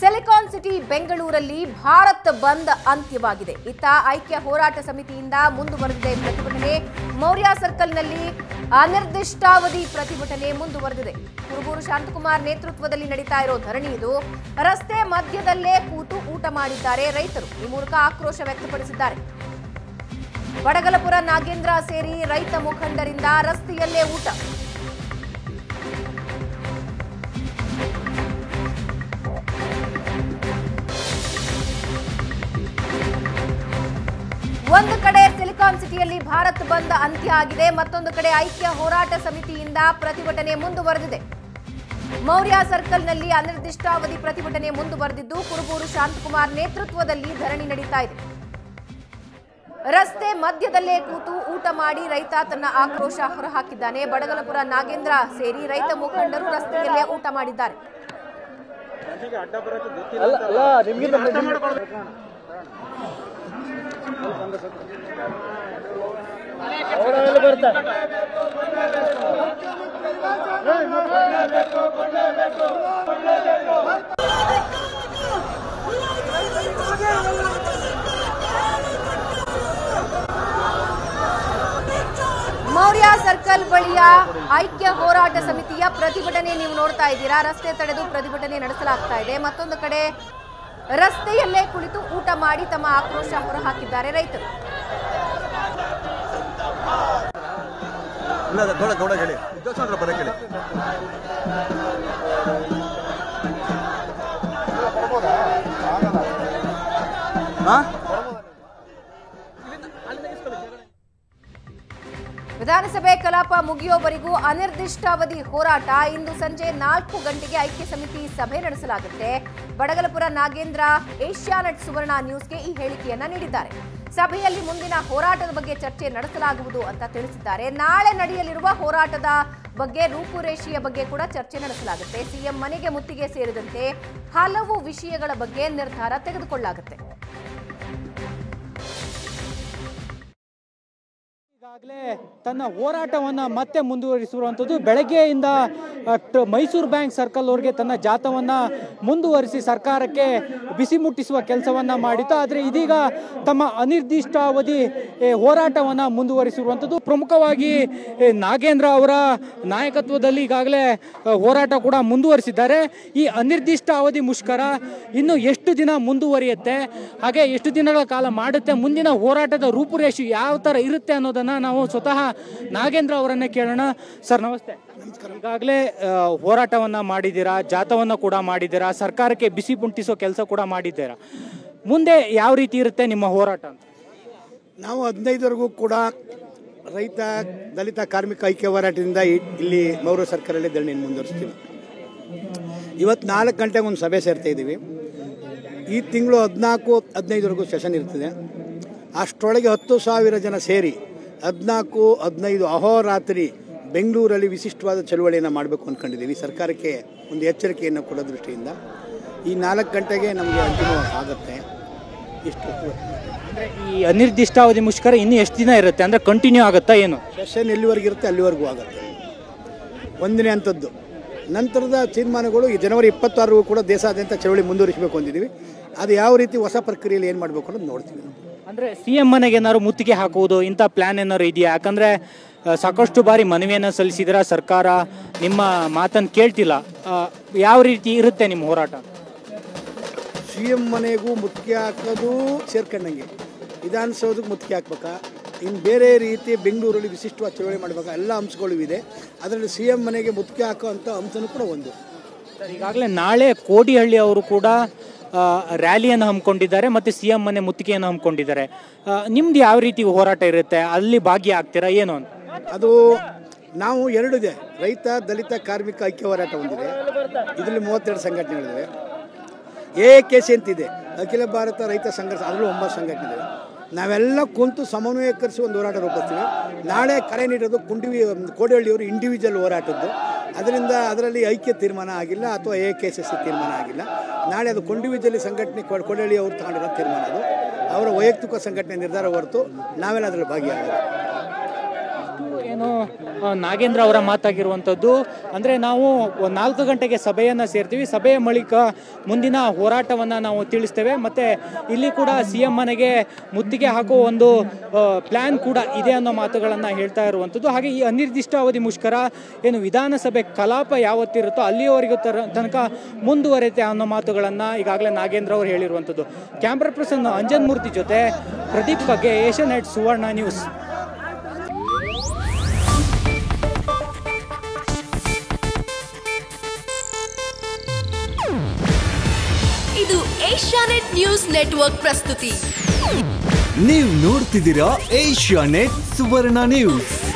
Silicon city ಬೆಂಗಳೂರಲ್ಲಿ ಭಾರತ್ ಬಂದ್ ಅಂತ್ಯವಾಗಿದೆ. ಇತ್ತ ಐಕ್ಯ ಹೋರಾಟ ಸಮಿತಿಯಿಂದ ಮುಂದುವರೆದಿದೆ ಪ್ರತಿಭಟನೆ. ಮೌರ್ಯ ಸರ್ಕಲ್ನಲ್ಲಿ ಅನಿರ್ದಿಷ್ಟಾವಧಿ ಪ್ರತಿಭಟನೆ ಮುಂದುವರೆದಿದೆ. ಕುರುಬೂರು ಶಾಂತಕುಮಾರ್ ನೇತೃತ್ವದಲ್ಲಿ ನಡೀತಾ ಇರೋ ಧರಣಿ ಇದು. ರಸ್ತೆ ಮಧ್ಯದಲ್ಲೇ ಕೂತು ಊಟ ಮಾಡಿದ್ದಾರೆ ರೈತರು. ಈ ಮೂಲಕ ಆಕ್ರೋಶ ವ್ಯಕ್ತಪಡಿಸಿದ್ದಾರೆ. ಬಡಗಲಪುರ ನಾಗೇಂದ್ರ ಸೇರಿ ರೈತ ಮುಖಂಡರಿಂದ ರಸ್ತೆಯಲ್ಲೇ ಊಟ. ಒಂದು ಕಡೆ ಸಿಲಿಕಾನ್ ಸಿಟಿಯಲ್ಲಿ ಭಾರತ್ ಬಂದ್ ಅಂತ್ಯ ಆಗಿದೆ, ಮತ್ತೊಂದು ಕಡೆ ಐಕ್ಯ ಹೋರಾಟ ಸಮಿತಿಯಿಂದ ಪ್ರತಿಭಟನೆ ಮುಂದುವರೆದಿದೆ. ಮೌರ್ಯ ಸರ್ಕಲ್ನಲ್ಲಿ ಅನಿರ್ದಿಷ್ಟಾವಧಿ ಪ್ರತಿಭಟನೆ ಮುಂದುವರೆದಿದ್ದು, ಕುರುಬೂರು ಶಾಂತಕುಮಾರ್ ನೇತೃತ್ವದಲ್ಲಿ ಧರಣಿ ನಡೀತಾ ಇದೆ. ರಸ್ತೆ ಮಧ್ಯದಲ್ಲೇ ಕೂತು ಊಟ ಮಾಡಿ ರೈತ ತನ್ನ ಆಕ್ರೋಶ ಹೊರಹಾಕಿದ್ದಾನೆ. ಬಡಗಲಪುರ ನಾಗೇಂದ್ರ ಸೇರಿ ರೈತ ಮುಖಂಡರು ರಸ್ತೆಯಲ್ಲೇ ಊಟ ಮಾಡಿದ್ದಾರೆ. ಮೌರ್ಯ ಸರ್ಕಲ್ ಬಳಿಯ ಐಕ್ಯ ಹೋರಾಟ ಸಮಿತಿಯ ಪ್ರತಿಭಟನೆ ನೀವು ನೋಡ್ತಾ ಇದ್ದೀರಾ. ರಸ್ತೆ ತಡೆದು ಪ್ರತಿಭಟನೆ ನಡೆಸಲಾಗ್ತಾ ಇದೆ. ಮತ್ತೊಂದು ಕಡೆ ರಸ್ತೆಯಲ್ಲೇ ಕುಳಿತು ಊಟ ಮಾಡಿ ತಮ್ಮ ಆಕ್ರೋಶ ಹೊರಹಾಕಿದ್ದಾರೆ ರೈತರು. ವಿಧಾನಸಭೆ ಕಲಾಪ ಮುಗಿಯುವವರೆಗೂ ಅನಿರ್ದಿಷ್ಟಾವಧಿ ಹೋರಾಟ. ಇಂದು ಸಂಜೆ 4 ಗಂಟೆಗೆ ಐಕ್ಯ ಸಮಿತಿ ಸಭೆ ನಡೆಸಲಾಗುತ್ತೆ. ಬಡಗಲಪುರ ನಾಗೇಂದ್ರ ಏಷ್ಯಾನೆಟ್ ಸುವರ್ಣ ನ್ಯೂಸ್ಗೆ ಈ ಹೇಳಿಕೆಯನ್ನ ನೀಡಿದ್ದಾರೆ. ಸಭೆಯಲ್ಲಿ ಮುಂದಿನ ಹೋರಾಟದ ಬಗ್ಗೆ ಚರ್ಚೆ ನಡೆಸಲಾಗುವುದು ಅಂತ ತಿಳಿಸಿದ್ದಾರೆ. ನಾಳೆ ನಡೆಯಲಿರುವ ಹೋರಾಟದ ಬಗ್ಗೆ ರೂಪುರೇಷೆಯ ಬಗ್ಗೆ ಕೂಡ ಚರ್ಚೆ ನಡೆಸಲಾಗುತ್ತೆ. ಸಿಎಂ ಮನೆಗೆ ಮುತ್ತಿಗೆ ಸೇರಿದಂತೆ ಹಲವು ವಿಷಯಗಳ ಬಗ್ಗೆ ನಿರ್ಧಾರ ತೆಗೆದುಕೊಳ್ಳಲಾಗುತ್ತೆ. ಈಗಾಗಲೇ ತನ್ನ ಹೋರಾಟವನ್ನು ಮತ್ತೆ ಮುಂದುವರಿಸಿರುವಂಥದ್ದು. ಬೆಳಗ್ಗೆಯಿಂದ ಮೈಸೂರು ಬ್ಯಾಂಕ್ ಸರ್ಕಲ್ವರೆಗೆ ತನ್ನ ಜಾಥವನ್ನು ಮುಂದುವರಿಸಿ ಸರ್ಕಾರಕ್ಕೆ ಬಿಸಿ ಮುಟ್ಟಿಸುವ ಕೆಲಸವನ್ನು ಮಾಡಿತ್ತು. ಆದರೆ ಇದೀಗ ತಮ್ಮ ಅನಿರ್ದಿಷ್ಟಾವಧಿ ಹೋರಾಟವನ್ನು ಮುಂದುವರಿಸಿರುವಂಥದ್ದು. ಪ್ರಮುಖವಾಗಿ ನಾಗೇಂದ್ರ ಅವರ ನಾಯಕತ್ವದಲ್ಲಿ ಈಗಾಗಲೇ ಹೋರಾಟ ಕೂಡ ಮುಂದುವರಿಸಿದ್ದಾರೆ. ಈ ಅನಿರ್ದಿಷ್ಟಾವಧಿ ಮುಷ್ಕರ ಇನ್ನು ಎಷ್ಟು ದಿನ ಮುಂದುವರಿಯುತ್ತೆ, ಹಾಗೆ ಎಷ್ಟು ದಿನಗಳ ಕಾಲ ಮಾಡುತ್ತೆ, ಮುಂದಿನ ಹೋರಾಟದ ರೂಪುರೇಷೆ ಯಾವ ಥರ ಇರುತ್ತೆ ಅನ್ನೋದನ್ನು ನಾವು ಸ್ವತಃ ನಾಗೇಂದ್ರ ಅವರನ್ನೇ ಕೇಳೋಣ. ಸರ್ ನಮಸ್ತೆ. ಈಗಾಗಲೇ ಹೋರಾಟವನ್ನ ಮಾಡಿದ್ದೀರಾ, ಜಾಥವನ್ನ ಕೂಡ ಮಾಡಿದ್ದೀರಾ, ಸರ್ಕಾರಕ್ಕೆ ಬಿಸಿ ಪುಂಟಿಸೋ ಕೆಲಸ ಕೂಡ ಮಾಡಿದ್ದೀರಾ. ಮುಂದೆ ಯಾವ ರೀತಿ ಇರುತ್ತೆ ನಿಮ್ಮ ಹೋರಾಟ? ನಾವು 15ವರೆಗೂ ಕೂಡ ರೈತ ದಲಿತ ಕಾರ್ಮಿಕ ಐಕ್ಯ ಹೋರಾಟದಿಂದ ಇಲ್ಲಿ ಮೌರ್ಯ ಸರ್ಕಲಲ್ಲಿ ಧರಣಿ ಮುಂದುವರಿಸ್ತೀವಿ. ಇವತ್ತು 4 ಗಂಟೆಗೆ ಒಂದು ಸಭೆ ಸೇರ್ತಾ ಇದ್ದೀವಿ. ಈ ತಿಂಗಳು 14-15ವರೆಗೂ ಸೆಷನ್ ಇರ್ತದೆ. ಅಷ್ಟೊಳಗೆ 10,000 ಜನ ಸೇರಿ 14-15 ಅಹೋರಾತ್ರಿ ಬೆಂಗಳೂರಲ್ಲಿ ವಿಶಿಷ್ಟವಾದ ಚಳುವಳಿಯನ್ನು ಮಾಡಬೇಕು ಅಂದ್ಕೊಂಡಿದ್ದೀವಿ. ಸರ್ಕಾರಕ್ಕೆ ಒಂದು ಎಚ್ಚರಿಕೆಯನ್ನು ಕೊಡೋ ದೃಷ್ಟಿಯಿಂದ ಈ 4 ಗಂಟೆಗೆ ನಮಗೆ ಅಂತಿಮ ಆಗುತ್ತೆ. ಇಷ್ಟು ಅಂದರೆ ಈ ಅನಿರ್ದಿಷ್ಟಾವಧಿ ಮುಷ್ಕರ ಇನ್ನೂ ಎಷ್ಟು ದಿನ ಇರುತ್ತೆ? ಅಂದರೆ ಕಂಟಿನ್ಯೂ ಆಗುತ್ತಾ ಏನು? ಸೆಷನ್ ಎಲ್ಲಿವರೆಗೂ ಇರುತ್ತೆ ಅಲ್ಲಿವರೆಗೂ ಆಗುತ್ತೆ. ಒಂದನೇ ಅಂಥದ್ದು. ನಂತರದ ತೀರ್ಮಾನಗಳು ಈ ಜನವರಿ 26 ಕೂಡ ದೇಶಾದ್ಯಂತ ಚಳುವಳಿ ಮುಂದುವರಿಸಬೇಕು ಅಂದಿದ್ದೀವಿ. ಅದು ಯಾವ ರೀತಿ ಹೊಸ ಪ್ರಕ್ರಿಯೆಯಲ್ಲಿ ಏನು ಮಾಡಬೇಕು ಅನ್ನೋದು ನೋಡ್ತೀವಿ. ಅಂದರೆ ಸಿಎಂ ಮನೆಗೆ ಏನಾದ್ರು ಮುತ್ತಿಗೆ ಹಾಕುವುದು ಇಂಥ ಪ್ಲಾನ್ ಏನಾದ್ರು ಇದೆಯಾ? ಯಾಕಂದರೆ ಸಾಕಷ್ಟು ಬಾರಿ ಮನವಿಯನ್ನು ಸಲ್ಲಿಸಿದ್ರೆ ಸರ್ಕಾರ ನಿಮ್ಮ ಮಾತನ್ನು ಕೇಳ್ತಿಲ್ಲ. ಯಾವ ರೀತಿ ಇರುತ್ತೆ ನಿಮ್ಮ ಹೋರಾಟ? ಸಿ ಎಂ ಮನೆಗೂ ಮುತ್ತಿಗೆ ಹಾಕೋದು ಸೇರ್ಕೊಂಡಂಗೆ ವಿಧಾನಸೌಧಕ್ಕೆ ಮುತ್ತಿಗೆ ಹಾಕ್ಬೇಕಾ, ಇನ್ನು ಬೇರೆ ರೀತಿ ಬೆಂಗಳೂರಲ್ಲಿ ವಿಶಿಷ್ಟವಾದ ಚಳವಳಿ ಮಾಡಬೇಕಾ, ಎಲ್ಲ ಅಂಶಗಳು ಇದೆ. ಅದರಲ್ಲಿ ಸಿ ಎಂ ಮನೆಗೆ ಮುತ್ತಿಗೆ ಹಾಕುವಂಥ ಅಂಶನೂ ಕೂಡ ಒಂದು. ಈಗಾಗಲೇ ನಾಳೆ ಕೋಡಿಹಳ್ಳಿ ಅವರು ಕೂಡ ರ್ಯಾಲಿಯನ್ನು ಹಮ್ಮಿಕೊಂಡಿದ್ದಾರೆ ಮತ್ತು ಸಿ ಎಂ ಮನೆ ಮುತ್ತಿಗೆಯನ್ನು ಹಮ್ಮಿಕೊಂಡಿದ್ದಾರೆ. ನಿಮ್ದು ಯಾವ ರೀತಿ ಹೋರಾಟ ಇರುತ್ತೆ? ಅಲ್ಲಿ ಭಾಗಿಯಾಗ್ತೀರಾ ಏನು ಅಂತ? ಅದು ನಾವು ಎರಡಿದೆ, ರೈತ ದಲಿತ ಕಾರ್ಮಿಕ ಐಕ್ಯ ಹೋರಾಟ ಒಂದಿದೆ, ಇದರಲ್ಲಿ 32 ಸಂಘಟನೆಗಳಿವೆ. AAKC ಅಂತಿದೆ, ಅಖಿಲ ಭಾರತ ರೈತ ಸಂಘರ್ಷ, ಅದರಲ್ಲೂ 9 ಸಂಘಟನೆಗಳಿವೆ. ನಾವೆಲ್ಲ ಕುಂತು ಸಮನ್ವಯಕರಿಸಿ ಒಂದು ಹೋರಾಟ ರೂಪಿಸ್ತೀವಿ. ನಾಳೆ ಕರೆ ನೀಡೋದು ಕೋಡಿಹಳ್ಳಿಯವರು ಇಂಡಿವಿಜುವಲ್ ಹೋರಾಟದ್ದು. ಅದರಿಂದ ಅದರಲ್ಲಿ ಐಕ್ಯ ತೀರ್ಮಾನ ಆಗಿಲ್ಲ ಅಥವಾ AAKC ತೀರ್ಮಾನ ಆಗಿಲ್ಲ. ನಾಳೆ ಅದು ಕೊಂಡಿವಿಜಲಿ ಸಂಘಟನೆ ಕೊಡಳ್ಳಿ ಅವರು ತಗೊಂಡಿರೋ ತೀರ್ಮಾನ, ಅದು ಅವರ ವೈಯಕ್ತಿಕ ಸಂಘಟನೆ ನಿರ್ಧಾರ ಹೊರತು ನಾವೆಲ್ಲ ಅದರಲ್ಲಿ ಭಾಗಿಯಾಗಲ್ಲ. ಏನು ನಾಗೇಂದ್ರ ಅವರ ಮಾತಾಗಿರುವಂತದ್ದು ಅಂದ್ರೆ ನಾವು 4 ಗಂಟೆಗೆ ಸಭೆಯನ್ನು ಸೇರ್ತೀವಿ. ಸಭೆಯ ಬಳಿಕ ಮುಂದಿನ ಹೋರಾಟವನ್ನು ನಾವು ತಿಳಿಸ್ತೇವೆ. ಮತ್ತೆ ಇಲ್ಲಿ ಕೂಡ ಸಿಎಂ ಮನೆಗೆ ಮುತ್ತಿಗೆ ಹಾಕುವ ಒಂದು ಪ್ಲಾನ್ ಕೂಡ ಇದೆ ಅನ್ನೋ ಮಾತುಗಳನ್ನು ಹೇಳ್ತಾ ಇರುವಂತದ್ದು. ಹಾಗೆ ಈ ಅನಿರ್ದಿಷ್ಟ ಅವಧಿ ಮುಷ್ಕರ ಏನು ವಿಧಾನಸಭೆ ಕಲಾಪ ಯಾವತ್ತಿರುತ್ತೋ ಅಲ್ಲಿಯವರೆಗೂ ತನಕ ಮುಂದುವರೆಯುತ್ತೆ ಅನ್ನೋ ಮಾತುಗಳನ್ನು ಈಗಾಗಲೇ ನಾಗೇಂದ್ರ ಅವರು ಹೇಳಿರುವಂತದ್ದು. ಕ್ಯಾಮ್ರಾ ಪರ್ಸನ್ ಅಂಜನ್ ಮೂರ್ತಿ ಜೊತೆ ಪ್ರದೀಪ್ ಬಗ್ಗೆ ಏಷ್ಯಾನೆಟ್ ಸುವರ್ಣ ನ್ಯೂಸ್. ಇದು ಏಷ್ಯಾನೆಟ್ ನ್ಯೂಸ್ ನೆಟ್ವರ್ಕ್ ಪ್ರಸ್ತುತಿ. ನೀವು ನೋಡ್ತಿದ್ದೀರಾ ಏಷ್ಯಾನೆಟ್ ಸುವರ್ಣ ನ್ಯೂಸ್.